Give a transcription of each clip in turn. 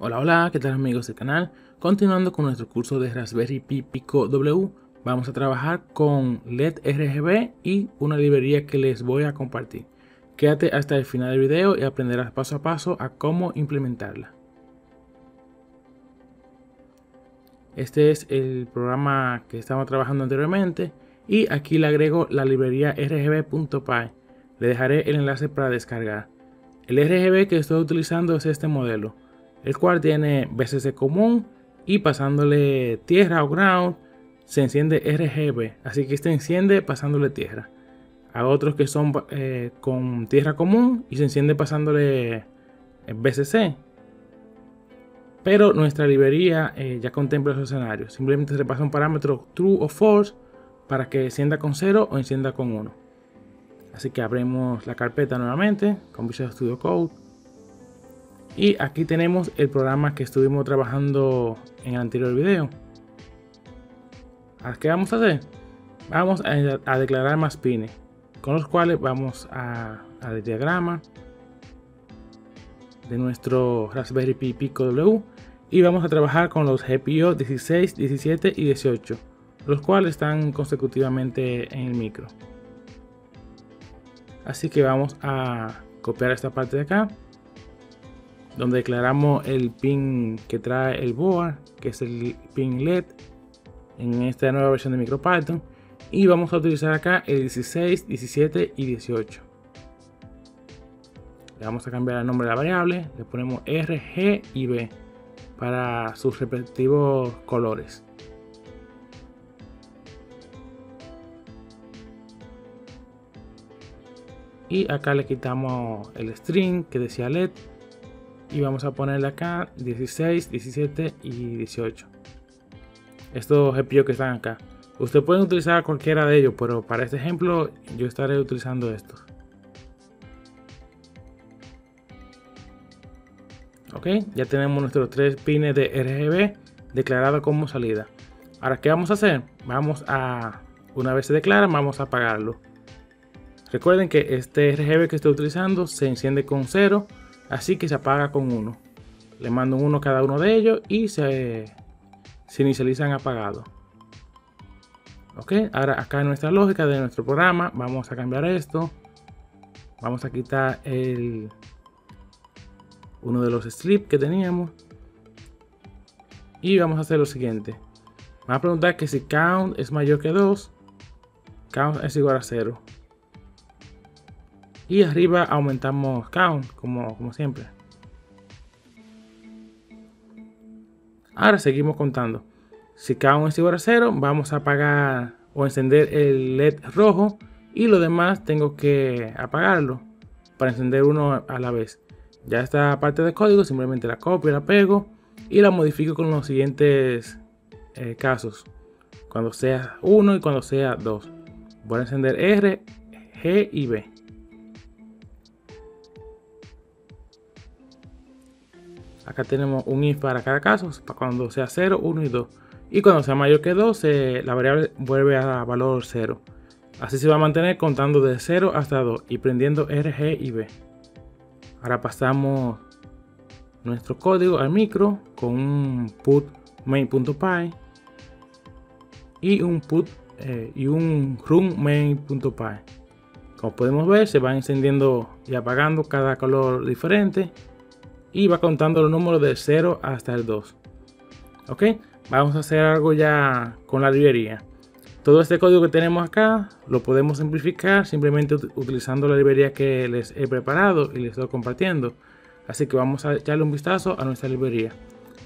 Hola, hola, ¿qué tal amigos del canal? Continuando con nuestro curso de Raspberry Pi Pico W, vamos a trabajar con LED RGB y una librería que les voy a compartir. Quédate hasta el final del video y aprenderás paso a paso a cómo implementarla. Este es el programa que estábamos trabajando anteriormente y aquí le agrego la librería rgb.py. Le dejaré el enlace para descargar. El RGB que estoy utilizando es este modelo, el cual tiene VCC común y pasándole tierra o ground se enciende RGB, así que este enciende pasándole tierra. A otros que son con tierra común y se enciende pasándole VCC. Pero nuestra librería ya contempla esos escenarios, simplemente se le pasa un parámetro true o false para que encienda con 0 o encienda con 1. Así que abrimos la carpeta nuevamente con Visual Studio Code. Y aquí tenemos el programa que estuvimos trabajando en el anterior video. ¿Qué vamos a hacer? Vamos a declarar más pines, con los cuales vamos al diagrama de nuestro Raspberry Pi Pico W y vamos a trabajar con los GPIO 16, 17 y 18, los cuales están consecutivamente en el micro. Así que vamos a copiar esta parte de acá, donde declaramos el pin que trae el board, que es el pin LED en esta nueva versión de MicroPython, y vamos a utilizar acá el 16, 17 y 18. Le vamos a cambiar el nombre de la variable, le ponemos R, G y B para sus respectivos colores. Y acá le quitamos el string que decía LED y vamos a ponerle acá 16, 17 y 18. Estos GPIO que están acá. Usted puede utilizar cualquiera de ellos, pero para este ejemplo yo estaré utilizando estos. Ok, ya tenemos nuestros tres pines de RGB declarados como salida. Ahora, ¿qué vamos a hacer? Una vez se declara, vamos a apagarlo. Recuerden que este RGB que estoy utilizando se enciende con 0, así que se apaga con 1. Le mando un 1 a cada uno de ellos y se inicializan apagados. Ok, ahora acá en nuestra lógica de nuestro programa vamos a cambiar esto. Vamos a quitar uno de los slips que teníamos y vamos a hacer lo siguiente. Me va a preguntar que si count es mayor que 2, count es igual a 0. Y arriba aumentamos count como siempre. Ahora seguimos contando. Si count es igual a 0, vamos a apagar o encender el LED rojo y lo demás tengo que apagarlo para encender uno a la vez. Ya esta parte de código simplemente la copio, la pego y la modifico con los siguientes casos. Cuando sea 1 y cuando sea 2. Voy a encender R, G y B. Acá tenemos un if para cada caso, para cuando sea 0, 1 y 2. Y cuando sea mayor que 2, la variable vuelve a valor 0. Así se va a mantener contando de 0 hasta 2 y prendiendo R, G y B. Ahora pasamos nuestro código al micro con un put main.py y un run main.py. Como podemos ver, se va encendiendo y apagando cada color diferente. Y va contando los números del 0 hasta el 2. Ok, vamos a hacer algo ya con la librería. Todo este código que tenemos acá lo podemos simplificar simplemente utilizando la librería que les he preparado y les estoy compartiendo. Así que vamos a echarle un vistazo a nuestra librería.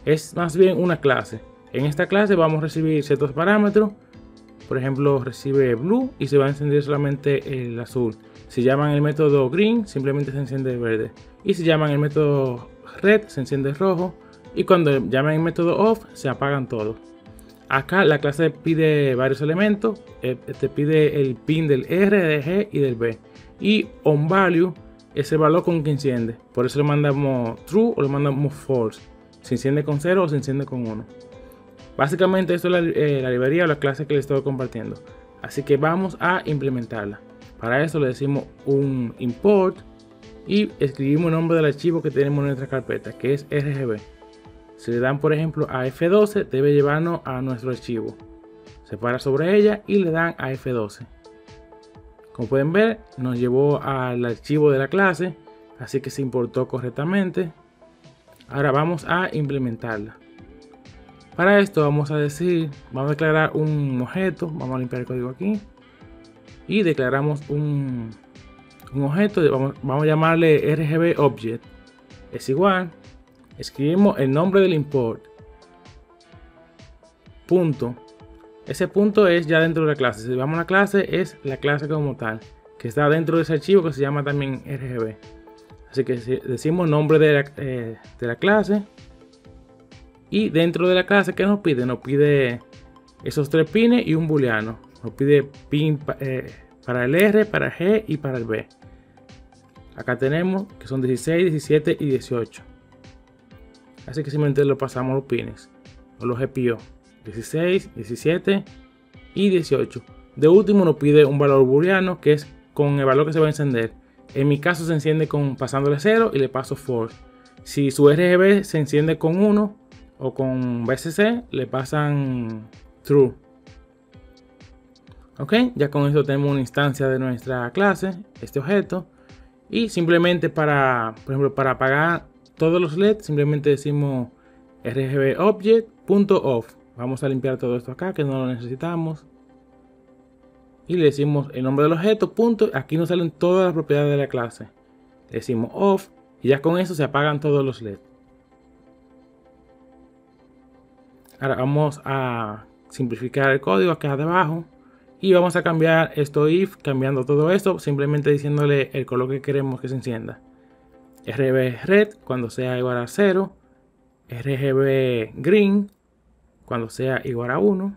Es más bien una clase. En esta clase vamos a recibir ciertos parámetros. Por ejemplo, recibe blue y se va a encender solamente el azul. Si llaman el método green, simplemente se enciende el verde. Y si llaman el método red, se enciende el rojo. Y cuando llaman el método off, se apagan todos. Acá la clase pide varios elementos. Te pide el pin del R, del G y del B. Y onValue es el valor con que enciende. Por eso le mandamos true o le mandamos false. Se enciende con 0 o se enciende con 1. Básicamente esto es la librería o la clase que les estoy compartiendo. Así que vamos a implementarla. Para eso le decimos un import y escribimos el nombre del archivo que tenemos en nuestra carpeta, que es rgb. Si le dan por ejemplo a F12, debe llevarnos a nuestro archivo. Se para sobre ella y le dan a F12. Como pueden ver, nos llevó al archivo de la clase, así que se importó correctamente. Ahora vamos a implementarla. Para esto vamos a declarar un objeto. Vamos a limpiar el código aquí. Y declaramos un objeto. Vamos a llamarle RGB Object. Es igual. Escribimos el nombre del import. Punto. Ese punto es ya dentro de la clase. Si vamos a la clase, es la clase como tal, que está dentro de ese archivo que se llama también RGB. Así que decimos nombre de la clase. Y dentro de la clase, ¿qué nos pide? Nos pide esos tres pines y un booleano. Nos pide pin para el R, para el G y para el B. Acá tenemos que son 16, 17 y 18. Así que simplemente lo pasamos los pines o los GPIO, 16, 17 y 18. De último nos pide un valor booleano, que es con el valor que se va a encender. En mi caso se enciende con pasándole 0 y le paso false. Si su RGB se enciende con 1 o con BCC, le pasan true. Ok, ya con esto tenemos una instancia de nuestra clase, este objeto. Y simplemente para, por ejemplo, para apagar todos los LEDs, simplemente decimos rgbobject.off. Vamos a limpiar todo esto acá, que no lo necesitamos. Y le decimos el nombre del objeto, punto. Aquí nos salen todas las propiedades de la clase. Le decimos off y ya con eso se apagan todos los LEDs. Ahora vamos a simplificar el código acá debajo. Y vamos a cambiar esto if, cambiando todo esto, simplemente diciéndole el color que queremos que se encienda. RGB red cuando sea igual a 0. RGB green cuando sea igual a 1.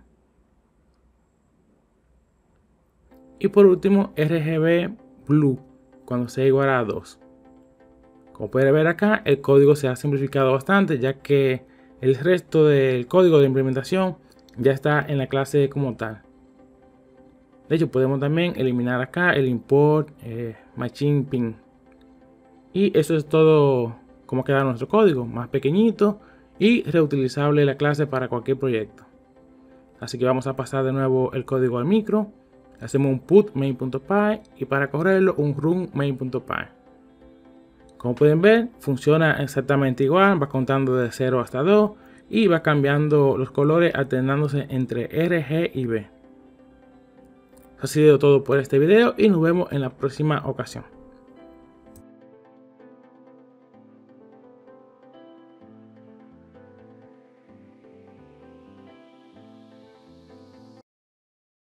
Y por último, RGB blue cuando sea igual a 2. Como pueden ver acá, el código se ha simplificado bastante, ya que el resto del código de implementación ya está en la clase como tal. De hecho, podemos también eliminar acá el import machine pin. Y eso es todo como queda nuestro código, más pequeñito y reutilizable la clase para cualquier proyecto. Así que vamos a pasar de nuevo el código al micro. Hacemos un put main.py y para correrlo un run main.py. Como pueden ver, funciona exactamente igual, va contando de 0 hasta 2 y va cambiando los colores alternándose entre R, G y B. Eso ha sido todo por este video y nos vemos en la próxima ocasión.